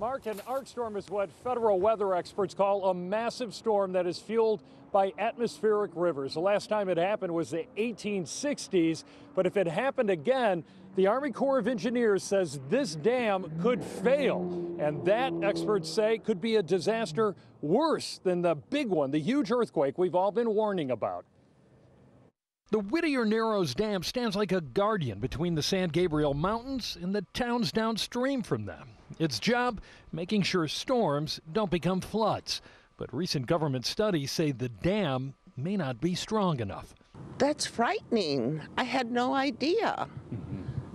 Mark, an ArkStorm is what federal weather experts call a massive storm that is fueled by atmospheric rivers. The last time it happened was the 1860s, but if it happened again, the Army Corps of Engineers says this dam could fail, and that, experts say, could be a disaster worse than the big one, the huge earthquake we've all been warning about. The Whittier Narrows Dam stands like a guardian between the San Gabriel Mountains and the towns downstream from them. Its job, making sure storms don't become floods. But recent government studies say the dam may not be strong enough. That's frightening. I had no idea.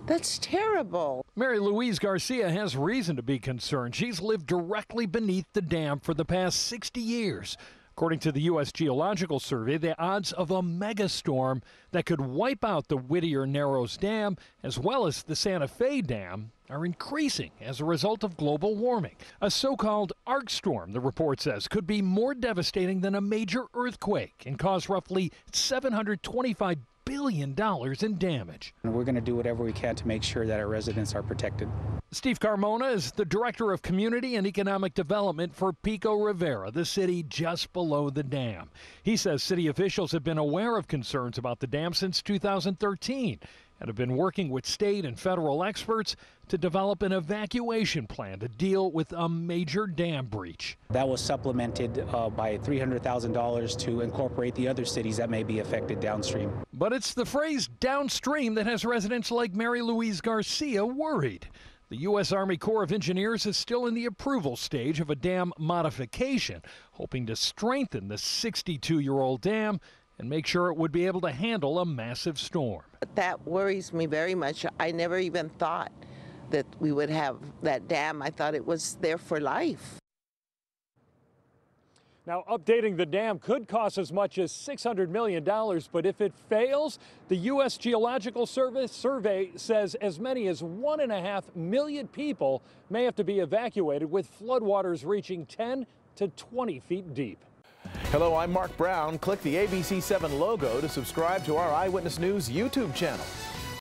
That's terrible. Mary Louise Garcia has reason to be concerned. She's lived directly beneath the dam for the past 60 years. According to the U.S. Geological Survey, the odds of a megastorm that could wipe out the Whittier Narrows Dam as well as the Santa Fe Dam are increasing as a result of global warming. A so-called ArkStorm, the report says, could be more devastating than a major earthquake and cause roughly $725 billion in damage. We're going to do whatever we can to make sure that our residents are protected. Steve Carmona is the Director of Community and Economic Development for Pico Rivera, the city just below the dam. He says city officials have been aware of concerns about the dam since 2013 and have been working with state and federal experts to develop an evacuation plan to deal with a major dam breach. That was supplemented by $300,000 to incorporate the other cities that may be affected downstream. But it's the phrase downstream that has residents like Mary Louise Garcia worried. The U.S. Army Corps of Engineers is still in the approval stage of a dam modification, hoping to strengthen the 62-year-old dam and make sure it would be able to handle a massive storm. That worries me very much. I never even thought that we would have that dam. I thought it was there for life. Now, updating the dam could cost as much as $600 million, but if it fails, the U.S. Geological Survey says as many as 1.5 million people may have to be evacuated, with floodwaters reaching 10 to 20 feet deep. Hello, I'm Mark Brown. Click the ABC7 logo to subscribe to our Eyewitness News YouTube channel.